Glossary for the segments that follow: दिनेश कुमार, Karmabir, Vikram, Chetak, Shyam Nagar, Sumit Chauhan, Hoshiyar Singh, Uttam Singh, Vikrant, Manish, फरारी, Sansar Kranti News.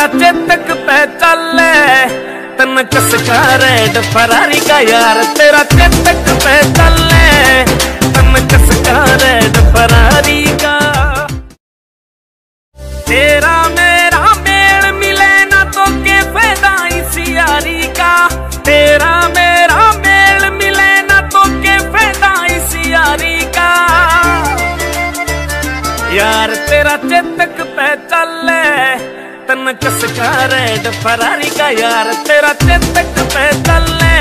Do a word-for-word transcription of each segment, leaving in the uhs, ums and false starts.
मेरा चेतक पे चले तन कस का रेड फरारी का यार, तेरा चेतक पे चले तन कस का रेड फरारी का। तेरा मेरा मेल मिले ना तो के फायदा इस यारी का, तेरा मेरा मेल मिले ना तो के फायदा इस यारी का। यार तेरा चेतक पे चले तन कस का रेड फरारी का यार, तेरा चेतक पे चले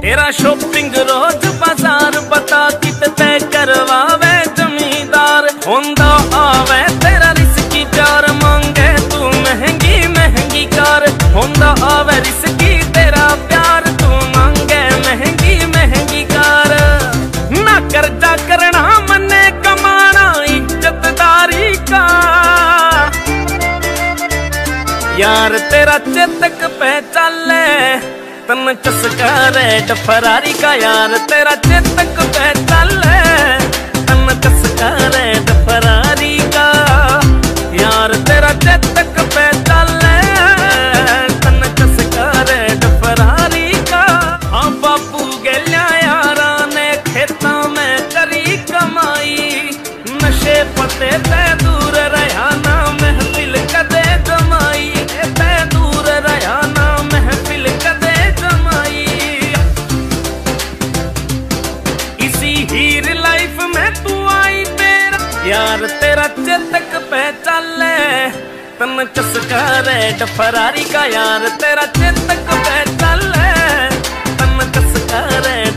तेरा शॉपिंग रोज बाजार बता कित पे करवावे जमींदार, होंदा आवे तेरा रिस्की प्यार मांगे तू महंगी महंगी कार, होंदा आवे रिस्की तेरा प्यार तू मांगे महंगी महंगी कार। ना कर्जा करना मने कमाना इज्जतदारी का, यार तेरा चेतक पे चले तन कस का रेड फरारी का यार, तेरा चेतक पे चले तन कस का रेड फरारी का। यार तेरा चेतक पे चले तन कस का रेड फरारी का। हाँ बापू गलिया यारा ने खेता में करी कमाई, नशे पते ते दूर रहा ना महफिल कदे जमाई, ते दूर रहा ना महफिल कदे जमाई। इसी हीर लाइफ में तू आई तेरा यार, तेरा चेतक पे चले तन कस का रेड फरारी का यार, तेरा चेतक पे चले तन कस का रेड